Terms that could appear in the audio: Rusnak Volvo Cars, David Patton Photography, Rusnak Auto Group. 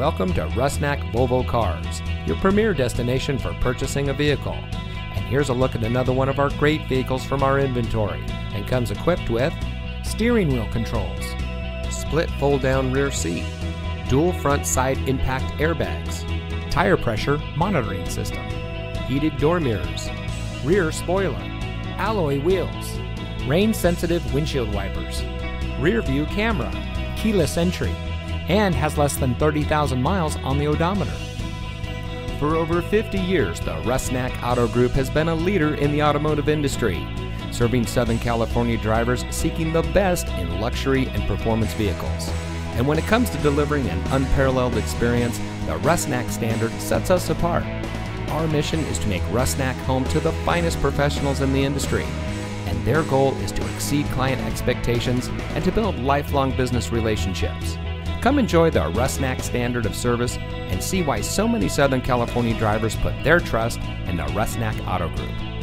welcome to Rusnak Volvo Cars, your premier destination for purchasing a vehicle. And here's a look at another one of our great vehicles from our inventory, and comes equipped with steering wheel controls, split fold-down rear seat, dual front side impact airbags, tire pressure monitoring system, heated door mirrors, rear spoiler, alloy wheels, rain-sensitive windshield wipers, rear view camera, keyless entry, and has less than 30,000 miles on the odometer. For over 50 years, the Rusnak Auto Group has been a leader in the automotive industry, serving Southern California drivers seeking the best in luxury and performance vehicles. And when it comes to delivering an unparalleled experience, the Rusnak standard sets us apart. Our mission is to make Rusnak home to the finest professionals in the industry, and their goal is to exceed client expectations and to build lifelong business relationships. Come enjoy the Rusnak standard of service and see why so many Southern California drivers put their trust in the Rusnak Auto Group.